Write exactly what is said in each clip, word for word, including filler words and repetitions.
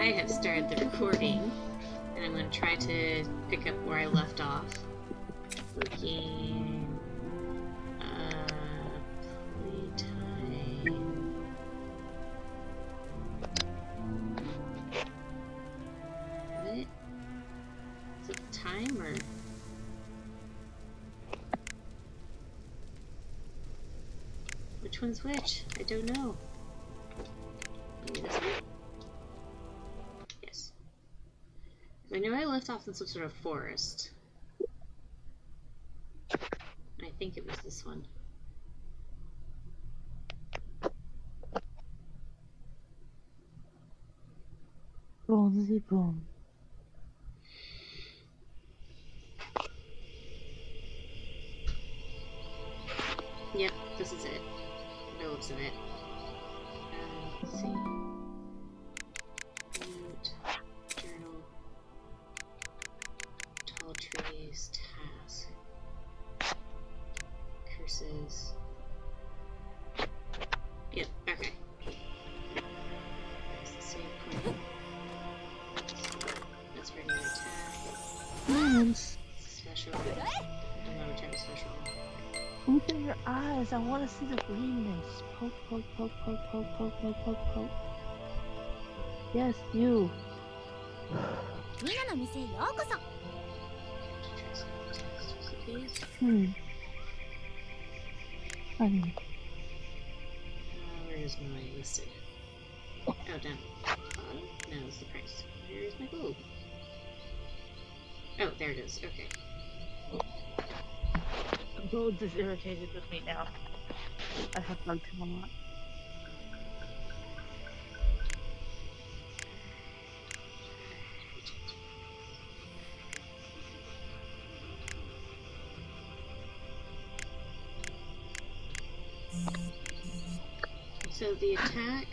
I have started the recording, and I'm going to try to pick up where I left off. Looking... Uh... Playtime... What? Is it time or...? Which one's which? I don't know. Maybe this one? Yes. I know I left off in some sort of forest. I think it was this one. Bonzy bon. Yep, this is it. The looks of it. Uh, let's see. Yep, okay. That's the same point. That's regular attack. Special. I don't know which I'm special. Open your eyes, I want to see the greenness. Poke, poke, poke, poke, poke, poke, poke, poke, poke. Yes, you. Hmm. Uh, where is my listed? Oh, down. Bottom? No, it's the price. Where is my gold? Oh, there it is. Okay. Gold is irritated with me now. I have bugged him a lot. So the attack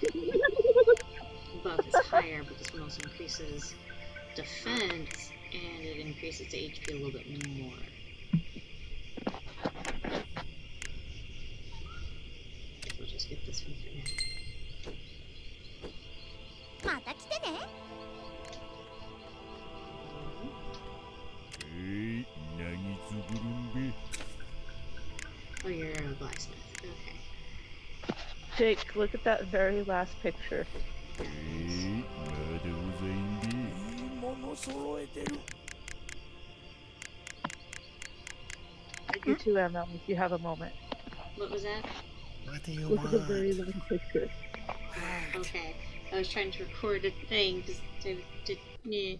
buff is higher, but this one also increases defense, and it increases the H P a little bit more. We'll just get this one for now. Oh, you're a blacksmith. Okay. Jake, look at that very last picture. I do too, Emma, if you have a moment. What was that? What do you look want? At the very last picture. Oh, okay. I was trying to record a thing. Just, did, did, yeah.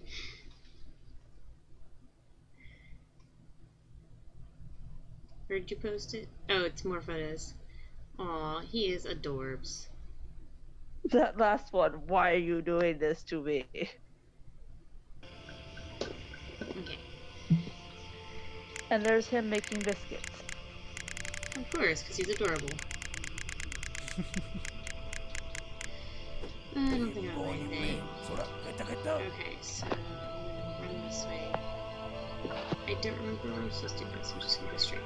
Where'd you post it? Oh, it's more photos. Aw, he is adorbs. That last one, why are you doing this to me? Okay. And there's him making biscuits. Of course, because he's adorable. I don't think I'll do anything. Okay, so I'm gonna run this way. I don't remember where I'm supposed to go, so I'm just gonna go straight.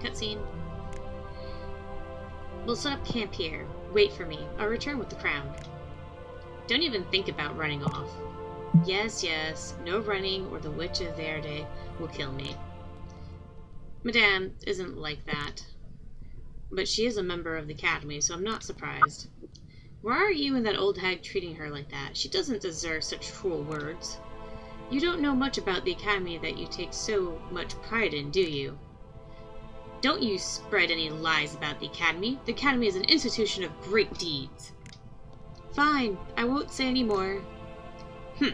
Cutscene. We'll set up camp here. Wait for me. I'll return with the crown. Don't even think about running off. Yes, yes. No running or the Witch of Verde will kill me. Madame isn't like that. But she is a member of the academy, so I'm not surprised. Why are you and that old hag treating her like that? She doesn't deserve such cruel words. You don't know much about the academy that you take so much pride in, do you? Don't you spread any lies about the Academy. The Academy is an institution of great deeds. Fine, I won't say any more. Hm.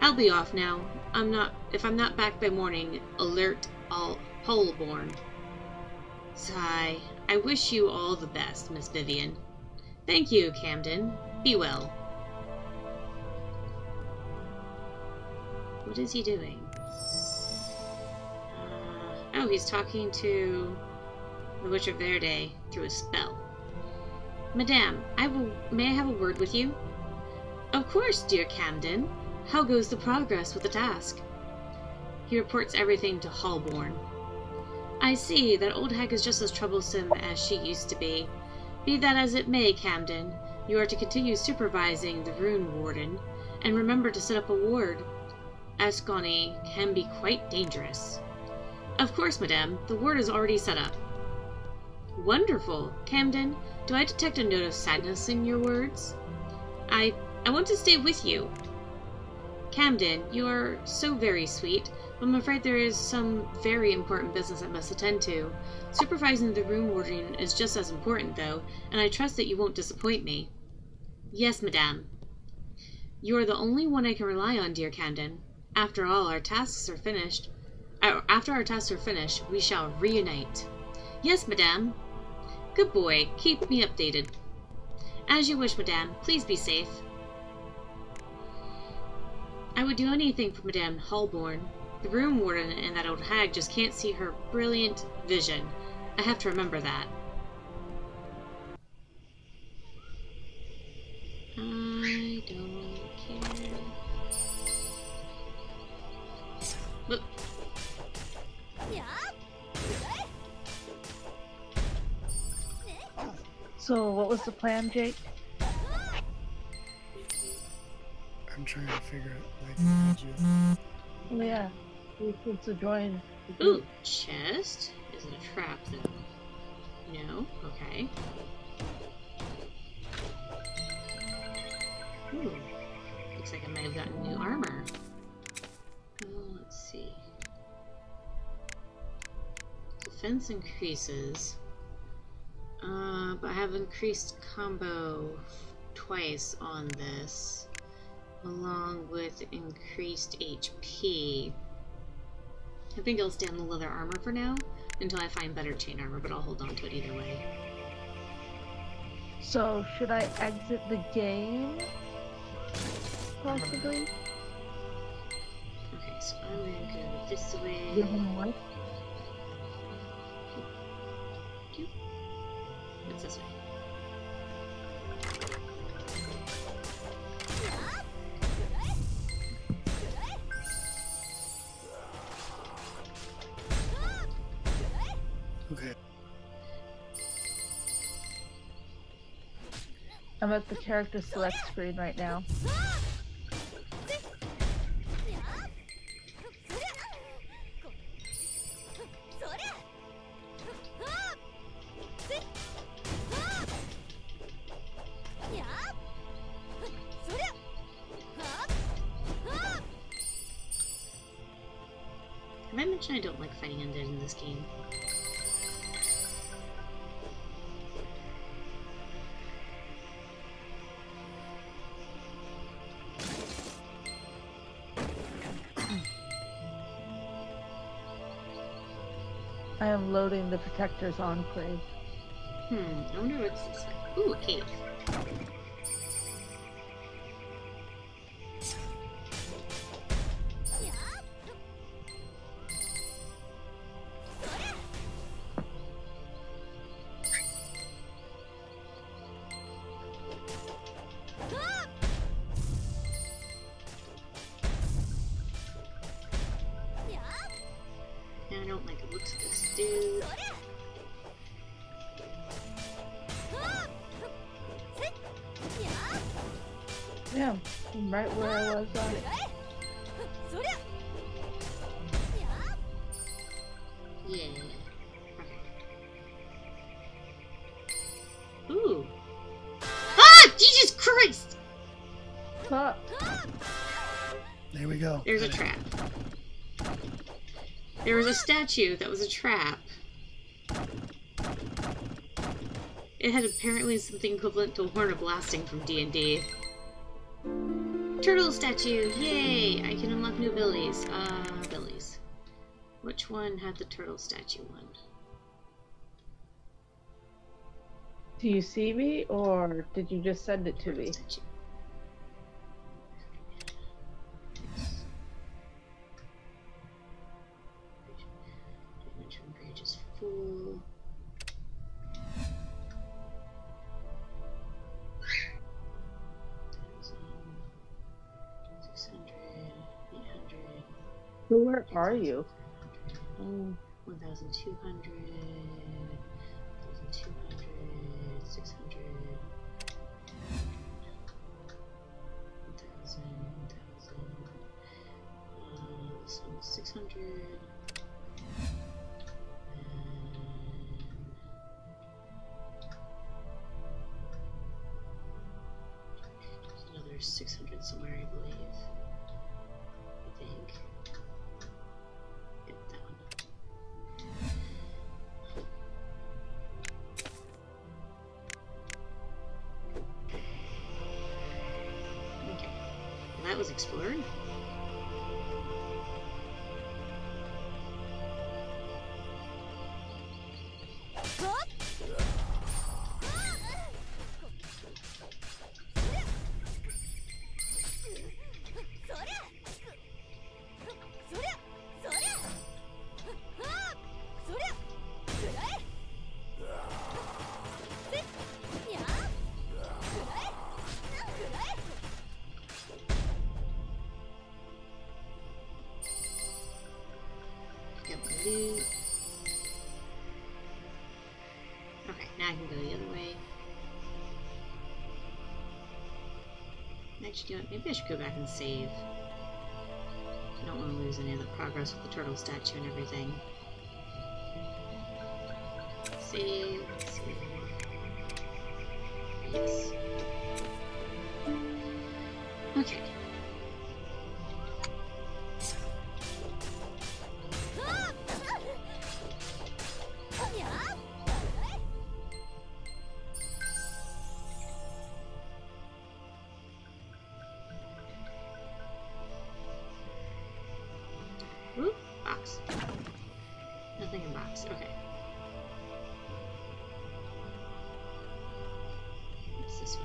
I'll be off now. I'm not. If I'm not back by morning, alert all Holborn. Sigh. I wish you all the best, Miss Vivian. Thank you, Camden. Be well. What is he doing? Oh, he's talking to the Witch of Verde through a spell. Madame, I will, may I have a word with you? Of course, dear Camden. How goes the progress with the task? He reports everything to Holborn. I see, that old hag is just as troublesome as she used to be. Be that as it may, Camden, you are to continue supervising the Rune Warden, and remember to set up a ward. Asconi can be quite dangerous. Of course, madame. The ward is already set up. Wonderful. Camden, do I detect a note of sadness in your words? I, I want to stay with you. Camden, you are so very sweet, but I'm afraid there is some very important business I must attend to. Supervising the Rune Warden is just as important, though, and I trust that you won't disappoint me. Yes, madame. You are the only one I can rely on, dear Camden. After all, our tasks are finished. After our tasks are finished, we shall reunite. Yes, madame. Good boy. Keep me updated. As you wish, madame. Please be safe. I would do anything for Madame Holborn. The Rune Warden and that old hag just can't see her brilliant vision. I have to remember that. I don't care. Look. So, what was the plan, Jake? I'm trying to figure out, like, you... Yeah, it's a join. Ooh, chest? Is it a trap, though? No? Okay. Ooh. Looks like I may have gotten new armor. Oh, let's see. Defense increases. Uh, but I have increased combo twice on this, along with increased H P. I think I'll stay on the leather armor for now until I find better chain armor, but I'll hold on to it either way. So, should I exit the game? Possibly? Okay, so I'm going to go this way. Give him what? It's this way. Okay. I'm at the character select screen right now. I don't like fighting undead in this game. I am loading the Protector's Enclave. Hmm, I wonder what's this like. Ooh, a cave. Yeah, I'm right where I was on it. Yeah. Okay. Ooh. Ah! Jesus Christ! Ah. There we go. There's a trap. There was a statue that was a trap. It had apparently something equivalent to a horn of blasting from D and D. Turtle statue! Yay! I can unlock new abilities. Uh, abilities. Which one had the turtle statue one? Do you see me, or did you just send it to me? Statue. Where are you? one thousand two hundred, one thousand two hundred, six hundred. Another six hundred somewhere, I believe. I think. Get that one. Okay. And that was explored. You know, maybe I should go back and save. I don't want to lose any of the progress with the turtle statue and everything. Save. Save. Yes. Okay. This is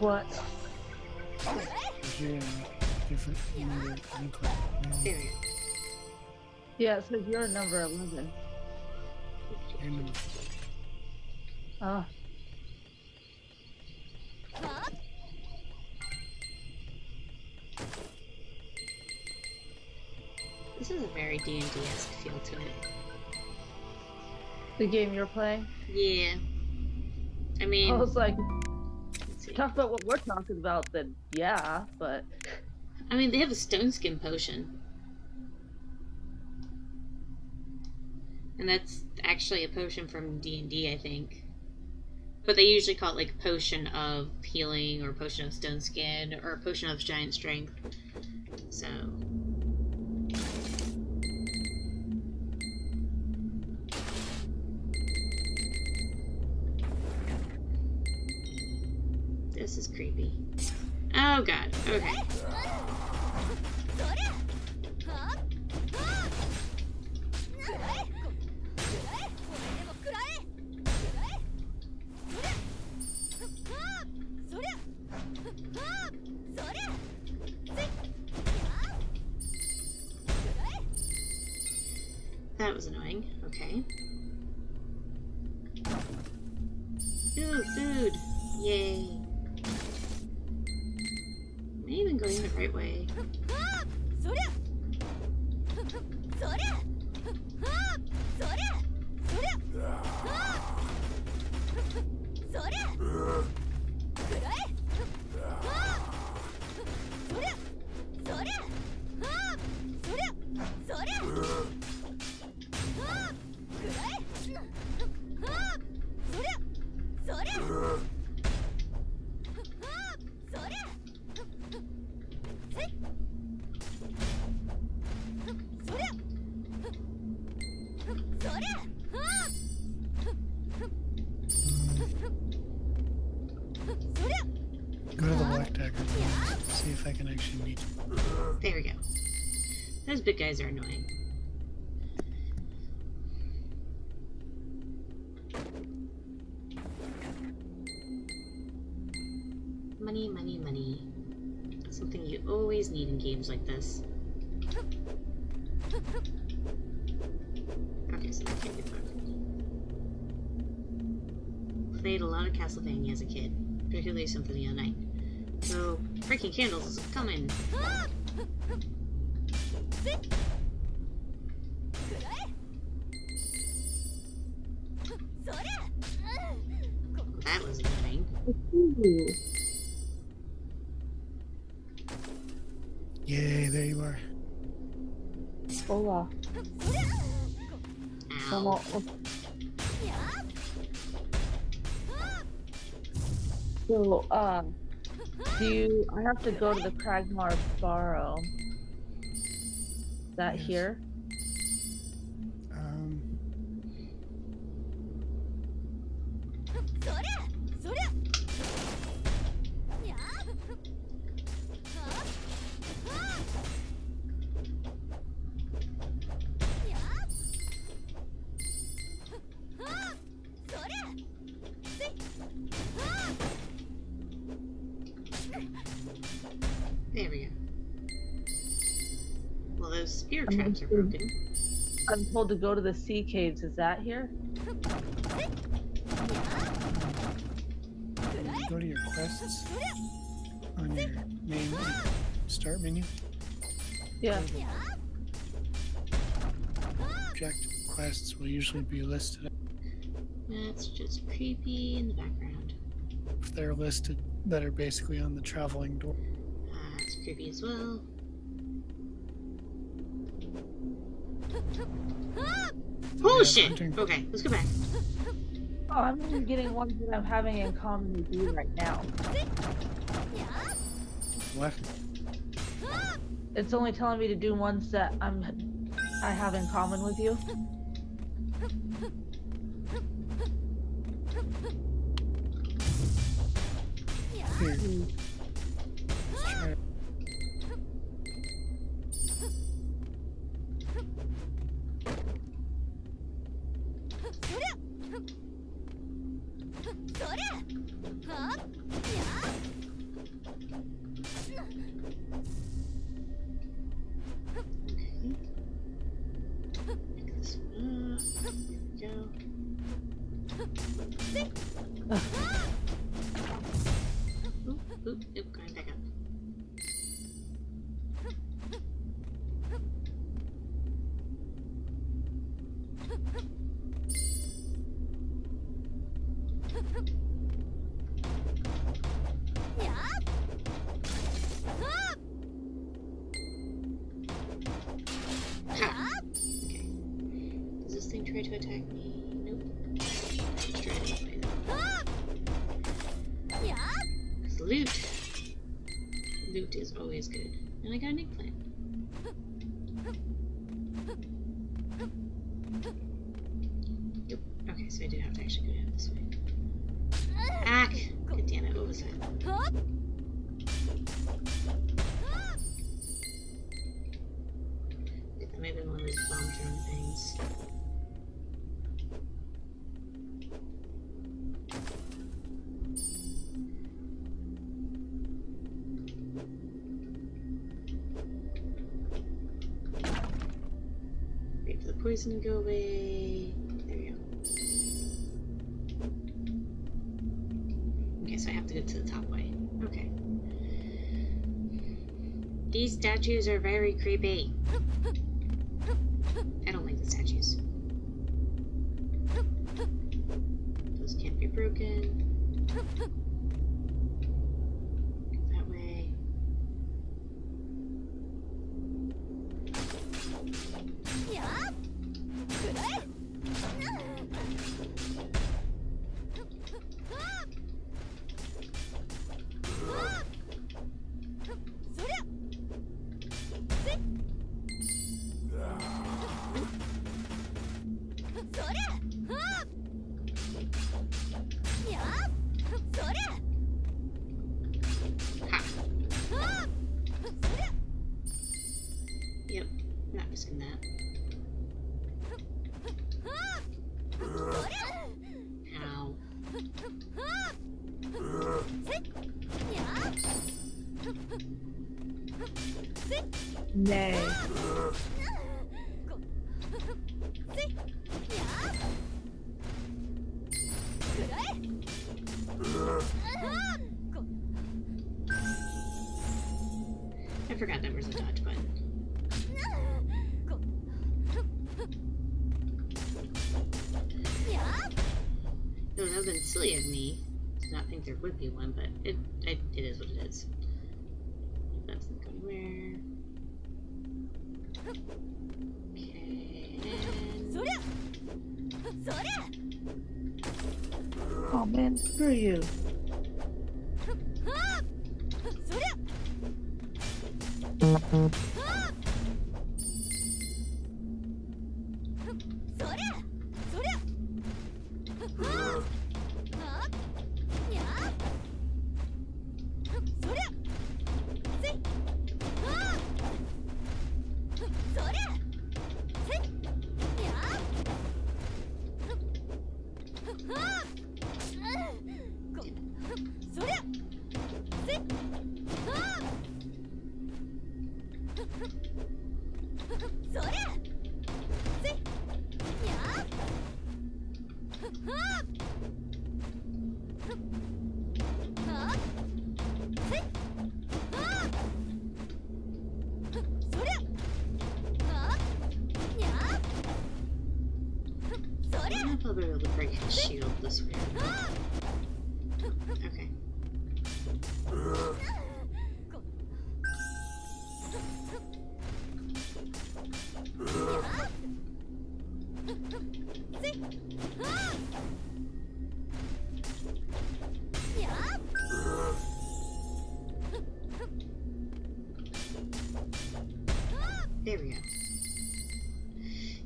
what? Very different number enclave. Yeah. Yeah, it says you're number eleven. Ah. Oh. This is a very D and D-esque feel to it. The game you're playing? Yeah. I mean... I was like... Talk about what we're talking about, then yeah, but... I mean, they have a stone skin potion. And that's actually a potion from D and D, I think. But they usually call it, like, potion of healing, or potion of stone skin, or potion of giant strength. So... This is creepy. Oh god, okay. That was annoying, okay. Ooh, food! Yay! I'm even going the right way. Big guys are annoying. Money, money, money. Something you always need in games like this. Okay, so that can't be fun. Played a lot of Castlevania as a kid, particularly Symphony of the Night. So, breaking candles is coming. That was annoying. Yay, there you are. Hola. Ow. So, um, do you, I have to go to the Kragmar Barrow. Is that yes. here? Um. There we go. Well, those spear traps are broken. I'm told to go to the sea caves. Is that here? Go to your quests on your main start menu. Yeah. Objective quests will usually be listed. That's just creepy in the background. If they're listed, that are basically on the traveling door. Ah, that's creepy as well. Oh shit! Hunting. Okay, let's go back. Oh, I'm only getting ones that I'm having in common with you right now. What? It's only telling me to do ones that I'm I have in common with you. Here. Poison go away. There we go. Okay, so I have to go to the top way. Okay. These statues are very creepy. I don't like the statues. Those can't be broken. That way. Yeah. Would be one, but it, it it is what it is. That's not going anywhere. Oh man, who are you?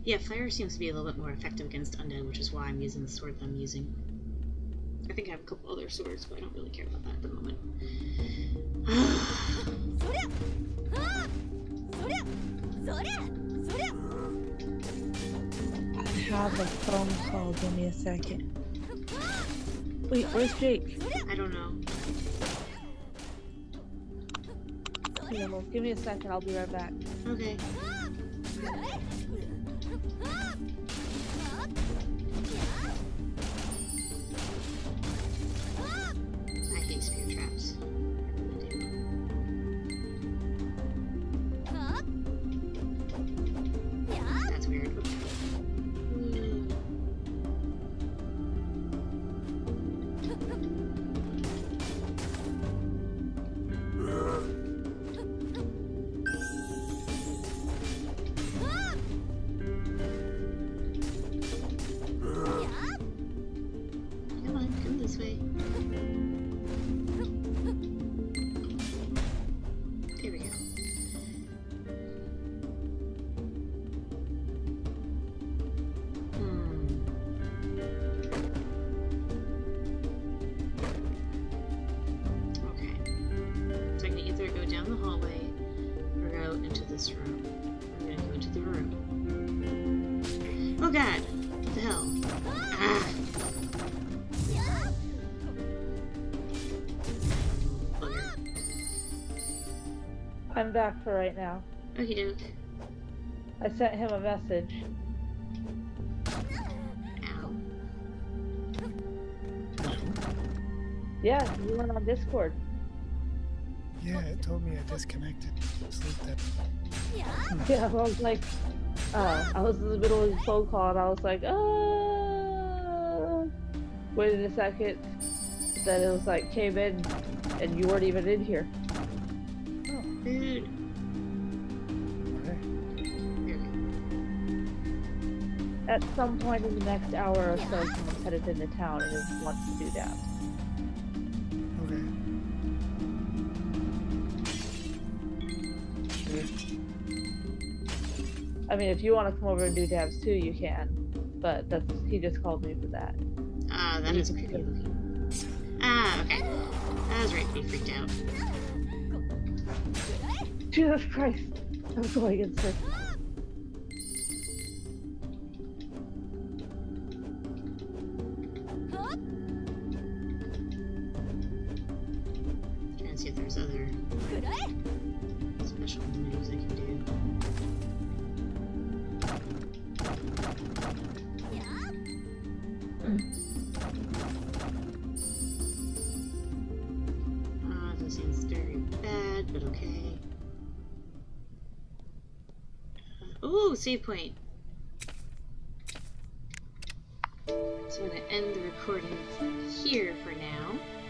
Yeah, fire seems to be a little bit more effective against undead, which is why I'm using the sword that I'm using. I think I have a couple other swords, but I don't really care about that at the moment. I have a phone call, give me a second. Wait, where's Jake? I don't know. Yeah, well, give me a second, I'll be right back. Okay. I'm back for right now. Okay, dude. I sent him a message. Ow. Yeah, you went on Discord. Yeah, it told me I disconnected. Sleep that. Yeah, I was like, uh, I was in the middle of a phone call and I was like, oh. Waited a second. Then it was like, came in and you weren't even in here. At some point in the next hour or so, someone's headed into town and just wants to do that. Okay. Sure. I mean, if you want to come over and do dabs too, you can. But that's, he just called me for that. Ah, uh, that is creepy. Ah, okay. That was right to be freaked out. Jesus Christ! I'm going insane. Save point. So I'm going to end the recording here for now.